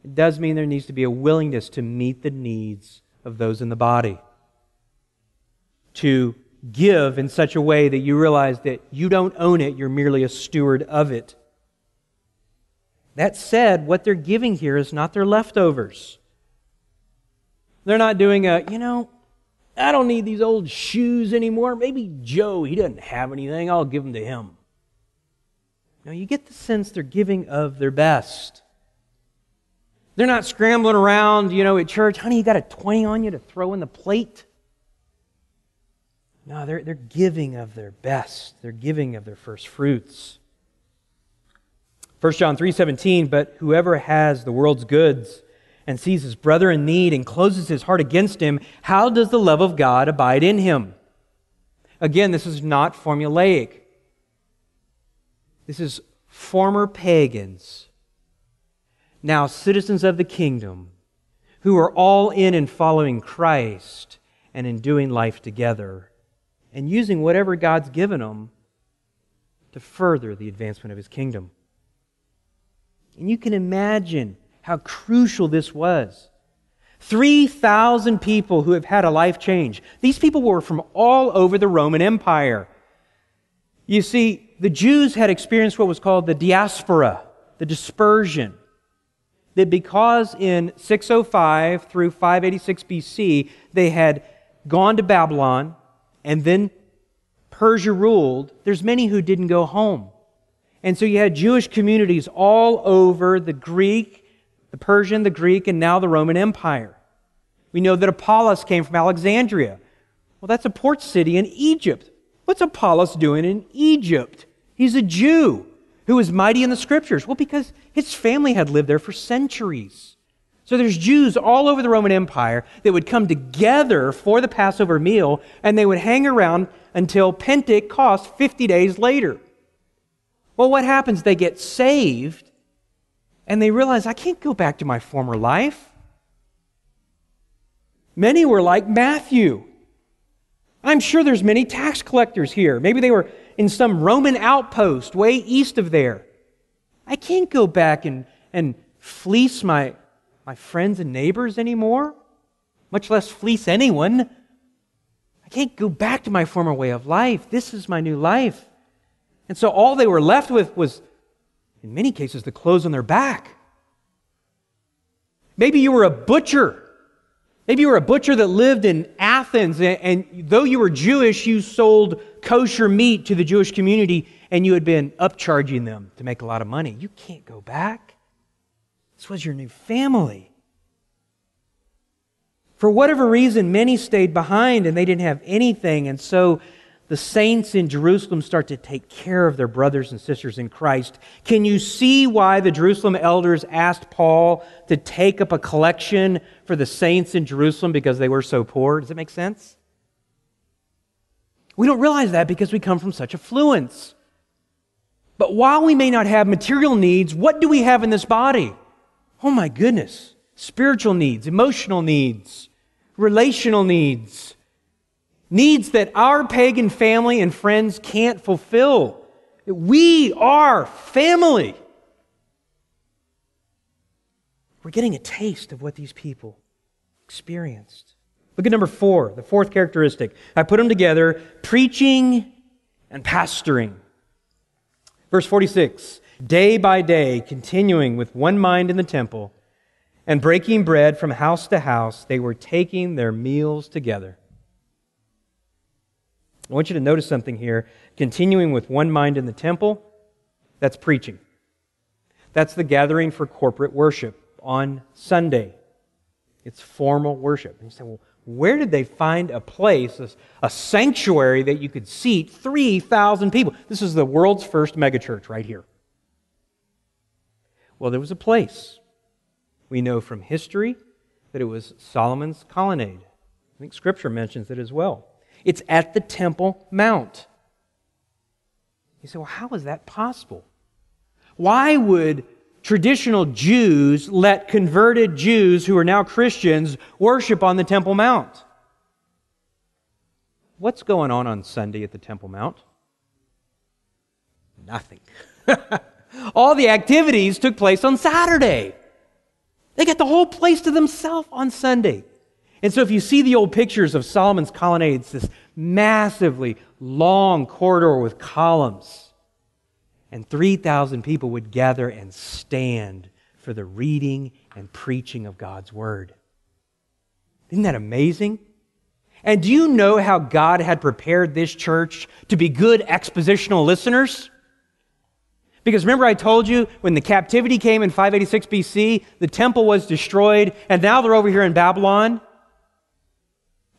It does mean there needs to be a willingness to meet the needs of those in the body. To give in such a way that you realize that you don't own it, you're merely a steward of it. That said, what they're giving here is not their leftovers. They're not doing a, you know, I don't need these old shoes anymore. Maybe Joe, he doesn't have anything. I'll give them to him. Now, you get the sense they're giving of their best. They're not scrambling around, you know, at church. Honey, you got a twenty on you to throw in the plate? No, they're, they're giving of their best. They're giving of their first fruits. First John three seventeen, but whoever has the world's goods and sees his brother in need and closes his heart against him, how does the love of God abide in him? Again, this is not formulaic. This is former pagans, now citizens of the kingdom, who are all in and following Christ and in doing life together and using whatever God's given them to further the advancement of His kingdom. And you can imagine how crucial this was. three thousand people who have had a life change. These people were from all over the Roman Empire. You see, the Jews had experienced what was called the diaspora, the dispersion. That because in six oh five through five eighty-six B C, they had gone to Babylon and then Persia ruled, there's many who didn't go home. And so you had Jewish communities all over the Greek, the Persian, the Greek, and now the Roman Empire. We know that Apollos came from Alexandria. Well, that's a port city in Egypt. What's Apollos doing in Egypt? He's a Jew who is mighty in the Scriptures. Well, because his family had lived there for centuries. So there's Jews all over the Roman Empire that would come together for the Passover meal, and they would hang around until Pentecost fifty days later. Well, what happens? They get saved, and they realize, I can't go back to my former life. Many were like Matthew. I'm sure there's many tax collectors here. Maybe they were in some Roman outpost way east of there. I can't go back and, and fleece my, my friends and neighbors anymore, much less fleece anyone. I can't go back to my former way of life. This is my new life. And so all they were left with was, in many cases, the clothes on their back. Maybe you were a butcher. Maybe you were a butcher that lived in Athens, and, and though you were Jewish, you sold kosher meat to the Jewish community, and you had been upcharging them to make a lot of money. You can't go back. This was your new family. For whatever reason, many stayed behind, and they didn't have anything, and so the saints in Jerusalem start to take care of their brothers and sisters in Christ. Can you see why the Jerusalem elders asked Paul to take up a collection for the saints in Jerusalem because they were so poor? Does it make sense? We don't realize that because we come from such affluence. But while we may not have material needs, what do we have in this body? Oh my goodness. Spiritual needs, emotional needs, relational needs. Needs that our pagan family and friends can't fulfill. We are family. We're getting a taste of what these people experienced. Look at number four, the fourth characteristic. I put them together, preaching and pastoring. Verse forty-six, day by day, continuing with one mind in the temple and breaking bread from house to house, they were taking their meals together. I want you to notice something here. Continuing with one mind in the temple, that's preaching. That's the gathering for corporate worship on Sunday. It's formal worship. And you say, well, where did they find a place, a, a sanctuary that you could seat three thousand people? This is the world's first megachurch right here. Well, there was a place. We know from history that it was Solomon's colonnade. I think Scripture mentions it as well. It's at the Temple Mount. You say, well, how is that possible? Why would traditional Jews let converted Jews who are now Christians worship on the Temple Mount? What's going on on Sunday at the Temple Mount? Nothing. All the activities took place on Saturday. They got the whole place to themselves on Sunday. And so if you see the old pictures of Solomon's colonnade, it's this massively long corridor with columns. And three thousand people would gather and stand for the reading and preaching of God's Word. Isn't that amazing? And do you know how God had prepared this church to be good expositional listeners? Because remember I told you, when the captivity came in five eighty-six B C, the temple was destroyed, and now they're over here in Babylon.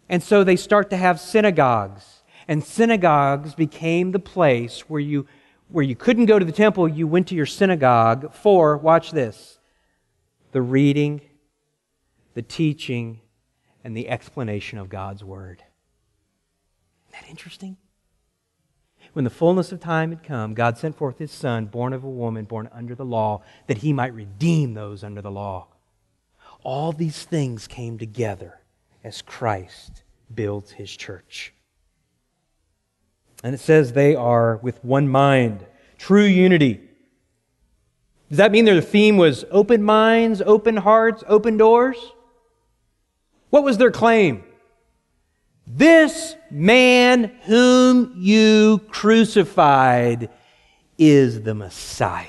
And so they start to have synagogues. And synagogues became the place where you, where you couldn't go to the temple, you went to your synagogue for, watch this, the reading, the teaching, and the explanation of God's Word. Isn't that interesting? When the fullness of time had come, God sent forth His Son, born of a woman, born under the law, that He might redeem those under the law. All these things came together as Christ builds His church. And it says they are with one mind, true unity. Does that mean their theme was open minds, open hearts, open doors? What was their claim? This man whom you crucified is the Messiah.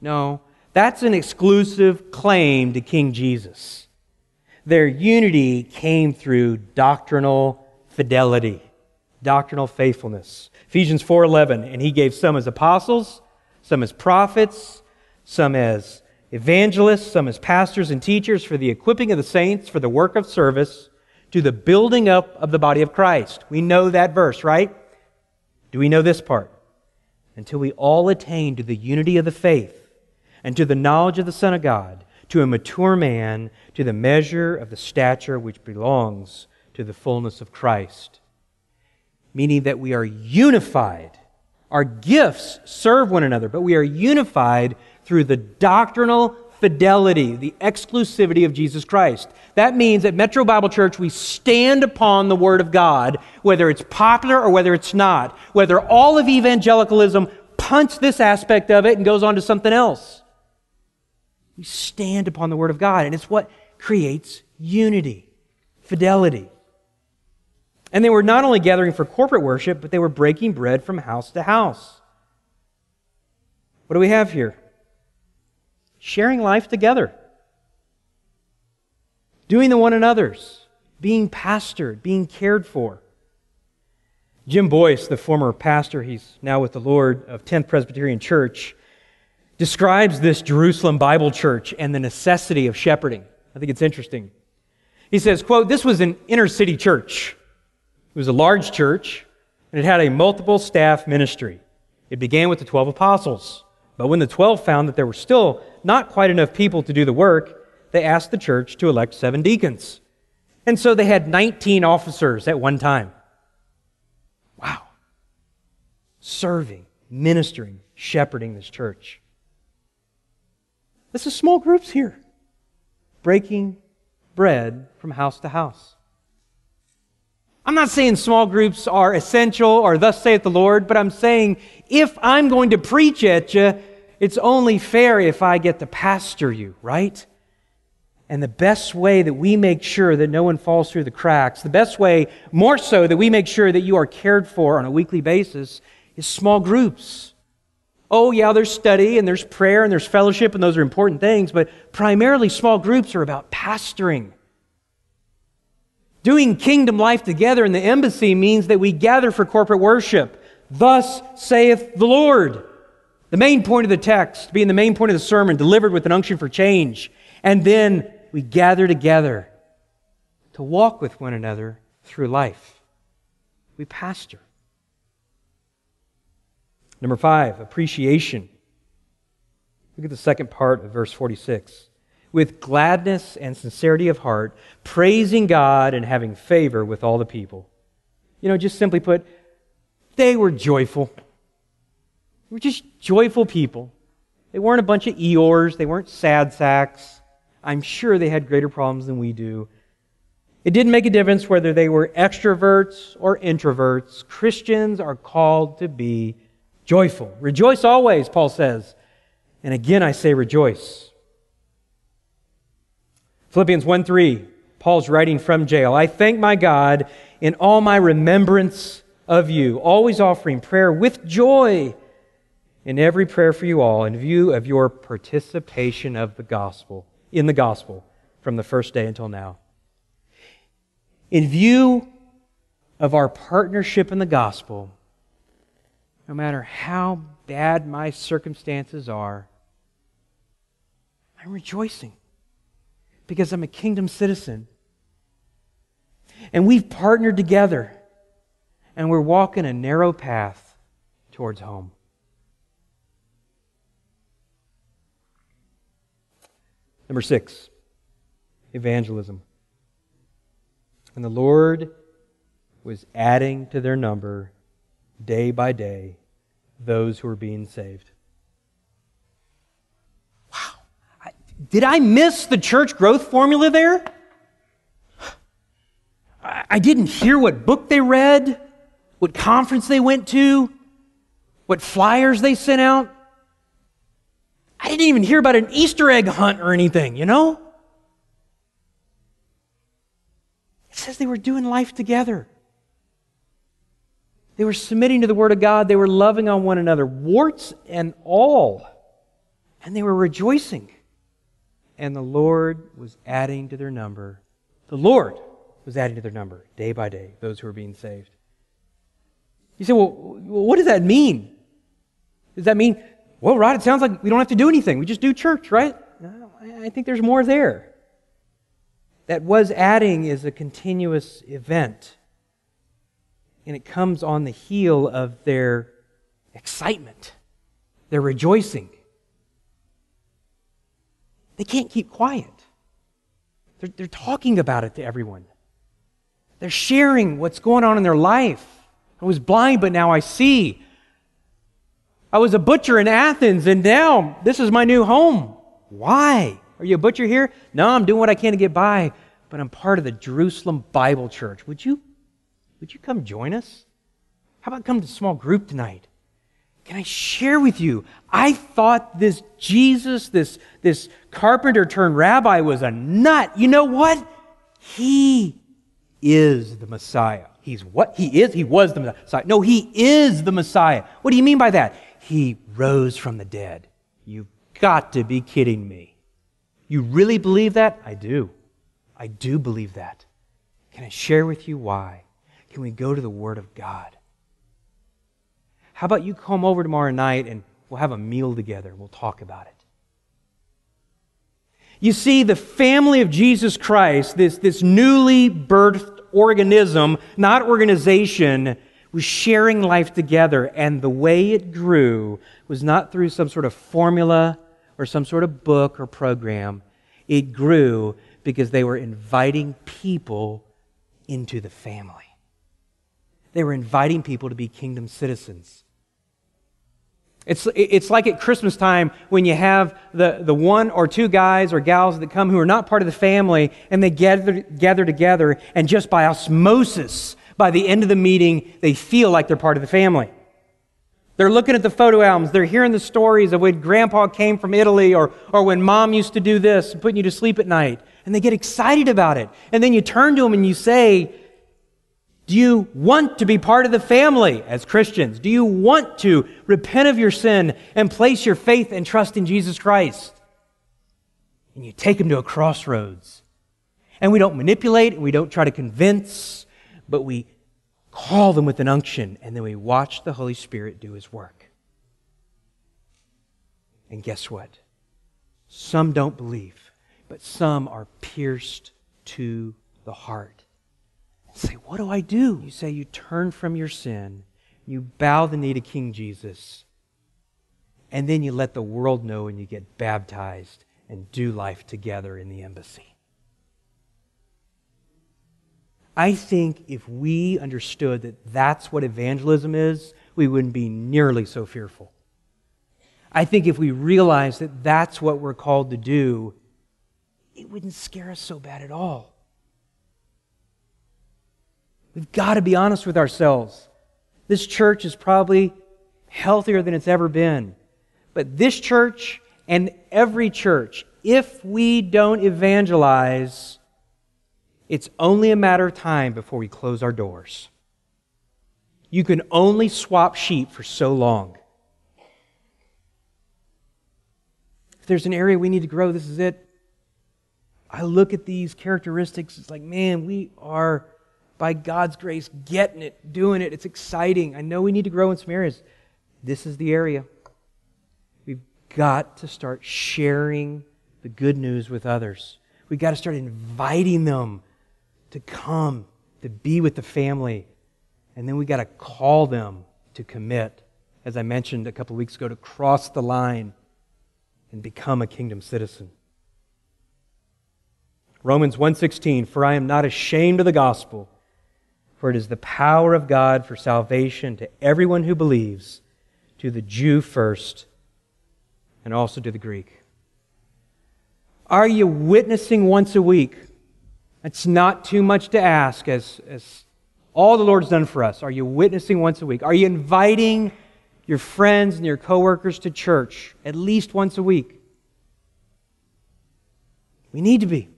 No, that's an exclusive claim to King Jesus. Their unity came through doctrinal fidelity, doctrinal faithfulness. Ephesians four eleven, and he gave some as apostles, some as prophets, some as evangelists, some as pastors and teachers for the equipping of the saints for the work of service, to the building up of the body of Christ. We know that verse, right? Do we know this part? Until we all attain to the unity of the faith and to the knowledge of the Son of God, to a mature man, to the measure of the stature which belongs to the fullness of Christ. Meaning that we are unified. Our gifts serve one another, but we are unified through the doctrinal fidelity, the exclusivity of Jesus Christ. That means at Metro Bible Church, we stand upon the Word of God, whether it's popular or whether it's not, whether all of evangelicalism punts this aspect of it and goes on to something else. We stand upon the Word of God, and it's what creates unity, fidelity. And they were not only gathering for corporate worship, but they were breaking bread from house to house. What do we have here? Sharing life together. Doing the one another's. Being pastored. Being cared for. Jim Boyce, the former pastor, he's now with the Lord, of Tenth Presbyterian Church, describes this Jerusalem Bible Church and the necessity of shepherding. I think it's interesting. He says, quote, "This was an inner city church. It was a large church, and it had a multiple staff ministry. It began with the twelve apostles. But when the twelve found that there were still not quite enough people to do the work, they asked the church to elect seven deacons. And so they had nineteen officers at one time." Wow. Serving, ministering, shepherding this church. This is small groups here. Breaking bread from house to house. I'm not saying small groups are essential or thus saith the Lord, but I'm saying if I'm going to preach at you, it's only fair if I get to pastor you, right? And the best way that we make sure that no one falls through the cracks, the best way, more so, that we make sure that you are cared for on a weekly basis is small groups. Oh yeah, there's study and there's prayer and there's fellowship and those are important things, but primarily small groups are about pastoring. Doing kingdom life together in the embassy means that we gather for corporate worship. Thus saith the Lord. The main point of the text, being the main point of the sermon, delivered with an unction for change. And then we gather together to walk with one another through life. We pastor. Number five, appreciation. Look at the second part of verse forty-six. With gladness and sincerity of heart, praising God and having favor with all the people. You know, just simply put, they were joyful. They were just joyful people. They weren't a bunch of Eeyores. They weren't sad sacks. I'm sure they had greater problems than we do. It didn't make a difference whether they were extroverts or introverts. Christians are called to be joyful. Rejoice always, Paul says. And again, I say rejoice. Philippians one three, Paul's writing from jail. I thank my God in all my remembrance of you, always offering prayer with joy in every prayer for you all, in view of your participation of the gospel, in the gospel, from the first day until now. In view of our partnership in the gospel, no matter how bad my circumstances are, I'm rejoicing because I'm a kingdom citizen. And we've partnered together and we're walking a narrow path towards home. Number six, evangelism. And the Lord was adding to their number day by day those who were being saved. Wow. I, did I miss the church growth formula there? I, I didn't hear what book they read, what conference they went to, what flyers they sent out. I didn't even hear about an Easter egg hunt or anything, you know? It says they were doing life together. They were submitting to the Word of God. They were loving on one another, warts and all. And they were rejoicing. And the Lord was adding to their number. The Lord was adding to their number, day by day, those who were being saved. You say, well, what does that mean? Does that mean, well, Rod, it sounds like we don't have to do anything. We just do church, right? No, I think there's more there. That was adding is a continuous event. And it comes on the heel of their excitement, their rejoicing. They can't keep quiet. They're, they're talking about it to everyone. They're sharing what's going on in their life. I was blind, but now I see. I was a butcher in Athens, and now this is my new home. Why? Are you a butcher here? No, I'm doing what I can to get by, but I'm part of the Jerusalem Bible Church. Would you, would you come join us? How about come to a small group tonight? Can I share with you? I thought this Jesus, this, this carpenter turned rabbi was a nut. You know what? He is the Messiah. He's what? He is? He was the Messiah. No, he is the Messiah. What do you mean by that? He rose from the dead. You've got to be kidding me. You really believe that? I do. I do believe that. Can I share with you why? Can we go to the Word of God? How about you come over tomorrow night and we'll have a meal together and we'll talk about it. You see, the family of Jesus Christ, this, this newly birthed organism, not organization, was sharing life together, and the way it grew was not through some sort of formula or some sort of book or program. It grew because they were inviting people into the family. They were inviting people to be kingdom citizens. It's, it's like at Christmas time when you have the, the one or two guys or gals that come who are not part of the family, and they gather, gather together, and just by osmosis, by the end of the meeting, they feel like they're part of the family. They're looking at the photo albums. They're hearing the stories of when Grandpa came from Italy, or, or when Mom used to do this, putting you to sleep at night. And they get excited about it. And then you turn to them and you say, do you want to be part of the family as Christians? Do you want to repent of your sin and place your faith and trust in Jesus Christ? And you take them to a crossroads. And we don't manipulate, and we don't try to convince, but we call them with an unction, and then we watch the Holy Spirit do His work. And guess what? Some don't believe, but some are pierced to the heart. And say, what do I do? You say you turn from your sin, you bow the knee to King Jesus, and then you let the world know and you get baptized and do life together in the embassy. I think if we understood that that's what evangelism is, we wouldn't be nearly so fearful. I think if we realize that that's what we're called to do, it wouldn't scare us so bad at all. We've got to be honest with ourselves. This church is probably healthier than it's ever been. But this church and every church, if we don't evangelize, it's only a matter of time before we close our doors. You can only swap sheep for so long. If there's an area we need to grow, this is it. I look at these characteristics, it's like, man, we are, by God's grace, getting it, doing it. It's exciting. I know we need to grow in some areas. This is the area. We've got to start sharing the good news with others. We've got to start inviting them to come, to be with the family. And then we got to call them to commit, as I mentioned a couple of weeks ago, to cross the line and become a kingdom citizen. Romans one sixteen, for I am not ashamed of the gospel, for it is the power of God for salvation to everyone who believes, to the Jew first, and also to the Greek. Are you witnessing once a week? That's not too much to ask as... as all the Lord's done for us. Are you witnessing once a week? Are you inviting your friends and your coworkers to church at least once a week? We need to be.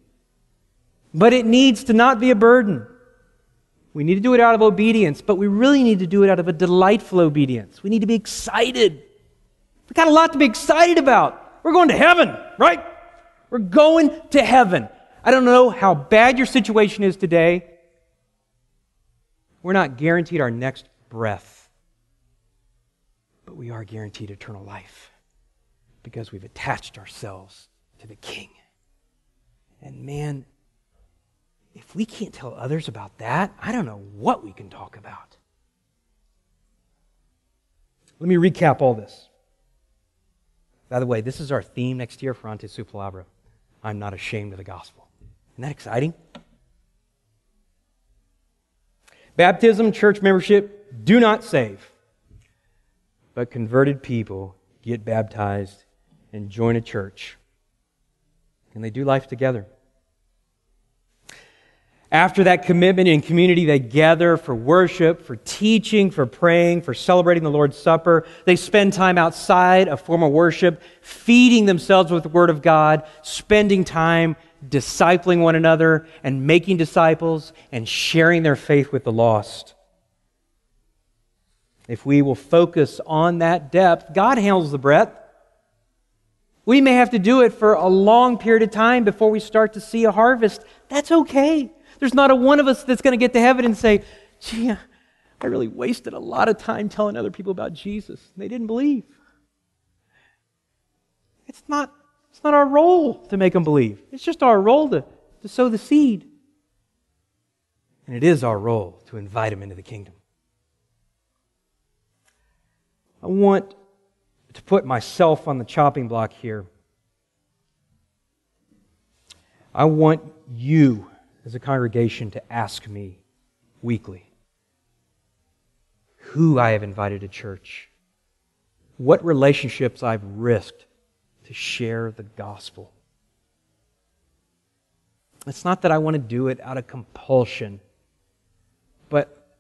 But it needs to not be a burden. We need to do it out of obedience, but we really need to do it out of a delightful obedience. We need to be excited. We've got a lot to be excited about. We're going to heaven, right? We're going to heaven. I don't know how bad your situation is today. We're not guaranteed our next breath, but we are guaranteed eternal life because we've attached ourselves to the King. And man, if we can't tell others about that, I don't know what we can talk about. Let me recap all this. By the way, this is our theme next year for Ante Su Palabra. I'm not ashamed of the gospel. Isn't that exciting? Baptism, church membership, do not save. But converted people get baptized and join a church. And they do life together. After that commitment in community, they gather for worship, for teaching, for praying, for celebrating the Lord's Supper. They spend time outside of formal worship, feeding themselves with the Word of God, spending time discipling one another and making disciples and sharing their faith with the lost. If we will focus on that depth, God handles the breadth. We may have to do it for a long period of time before we start to see a harvest. That's okay. There's not a one of us that's going to get to heaven and say, gee, I really wasted a lot of time telling other people about Jesus. They didn't believe. It's not It's not our role to make them believe. It's just our role to, to sow the seed. And it is our role to invite them into the kingdom. I want to put myself on the chopping block here. I want you as a congregation to ask me weekly who I have invited to church, what relationships I've risked to share the gospel. It's not that I want to do it out of compulsion, but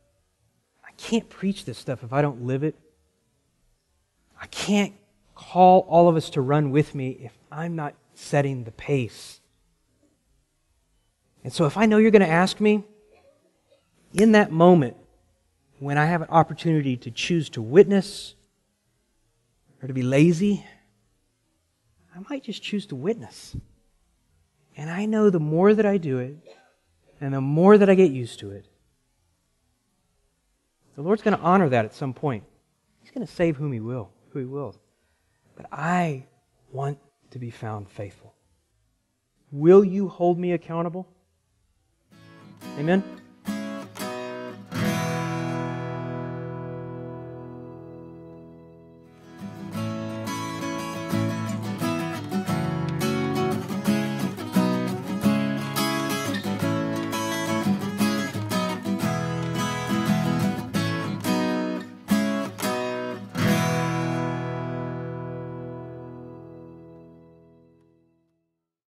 I can't preach this stuff if I don't live it. I can't call all of us to run with me if I'm not setting the pace. And so if I know you're going to ask me, in that moment, when I have an opportunity to choose to witness or to be lazy, I might just choose to witness. And I know the more that I do it, and the more that I get used to it, the Lord's going to honor that at some point. He's going to save whom He will, who He will. But I want to be found faithful. Will you hold me accountable? Amen?